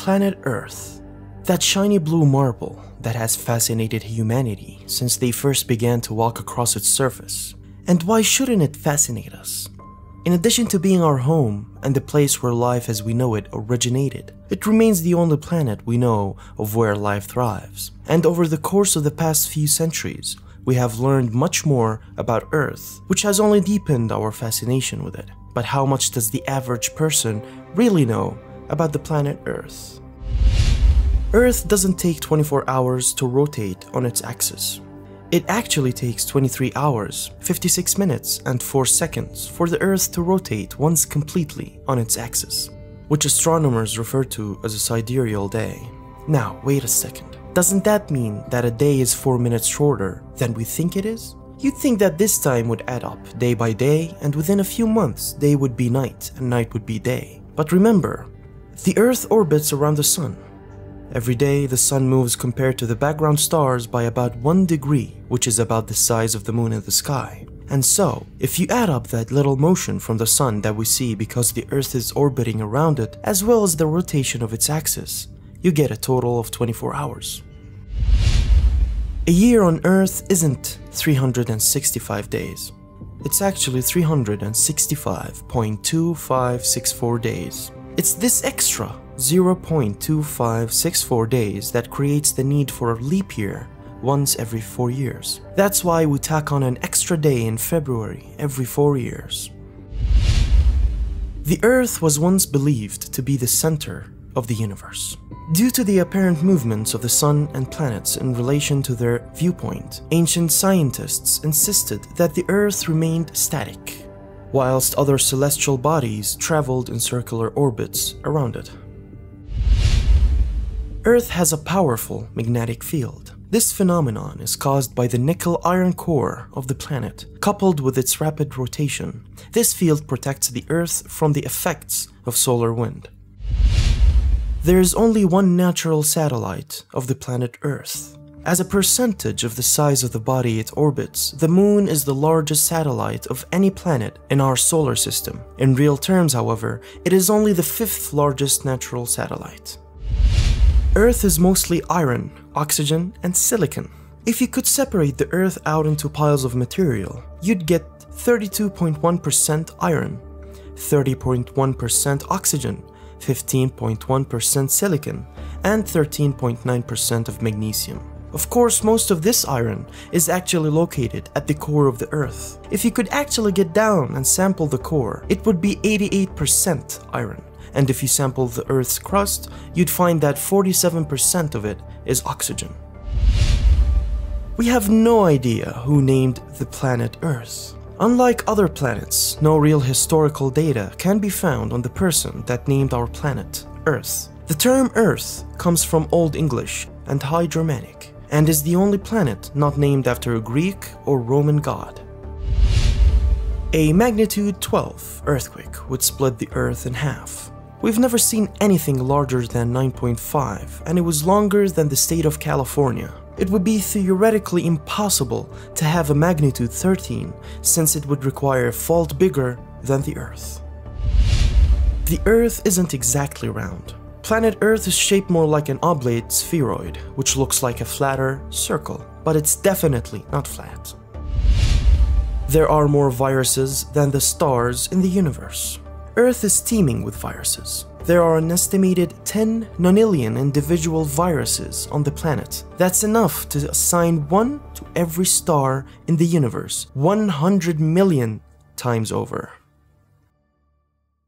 planet Earth, that shiny blue marble that has fascinated humanity since they first began to walk across its surface. And why shouldn't it fascinate us? In addition to being our home and the place where life as we know it originated, it remains the only planet we know of where life thrives. And over the course of the past few centuries, we have learned much more about Earth, which has only deepened our fascination with it. But how much does the average person really know about the planet Earth? Earth doesn't take 24 hours to rotate on its axis. It actually takes 23 hours, 56 minutes and 4 seconds for the Earth to rotate once completely on its axis, which astronomers refer to as a sidereal day. Now, wait a second. Doesn't that mean that a day is 4 minutes shorter than we think it is? You'd think that this time would add up day by day, and within a few months, day would be night and night would be day. But remember, the Earth orbits around the Sun. Every day, the Sun moves compared to the background stars by about 1 degree, which is about the size of the moon in the sky. And so, if you add up that little motion from the Sun that we see because the Earth is orbiting around it, as well as the rotation of its axis, you get a total of 24 hours. A year on Earth isn't 365 days. It's actually 365.2564 days. It's this extra 0.2564 days that creates the need for a leap year once every 4 years. That's why we tack on an extra day in February every 4 years. The Earth was once believed to be the center of the universe. Due to the apparent movements of the Sun and planets in relation to their viewpoint, ancient scientists insisted that the Earth remained static, whilst other celestial bodies traveled in circular orbits around it. Earth has a powerful magnetic field. This phenomenon is caused by the nickel-iron core of the planet, coupled with its rapid rotation. This field protects the Earth from the effects of solar wind. There is only one natural satellite of the planet Earth. As a percentage of the size of the body it orbits, the Moon is the largest satellite of any planet in our solar system. In real terms, however, it is only the 5th largest natural satellite. Earth is mostly iron, oxygen, and silicon. If you could separate the Earth out into piles of material, you'd get 32.1% iron, 30.1% oxygen, 15.1% silicon, and 13.9% of magnesium. Of course, most of this iron is actually located at the core of the Earth. If you could actually get down and sample the core, it would be 88% iron. And if you sample the Earth's crust, you'd find that 47% of it is oxygen. We have no idea who named the planet Earth. Unlike other planets, no real historical data can be found on the person that named our planet Earth. The term Earth comes from Old English and High Germanic, and is the only planet not named after a Greek or Roman god. A magnitude 12 earthquake would split the Earth in half. We've never seen anything larger than 9.5, and it was longer than the state of California. It would be theoretically impossible to have a magnitude 13, since it would require a fault bigger than the Earth. The Earth isn't exactly round. Planet Earth is shaped more like an oblate spheroid, which looks like a flatter circle, but it's definitely not flat. There are more viruses than the stars in the universe. Earth is teeming with viruses. There are an estimated 10 nonillion individual viruses on the planet. That's enough to assign one to every star in the universe, 100 million times over.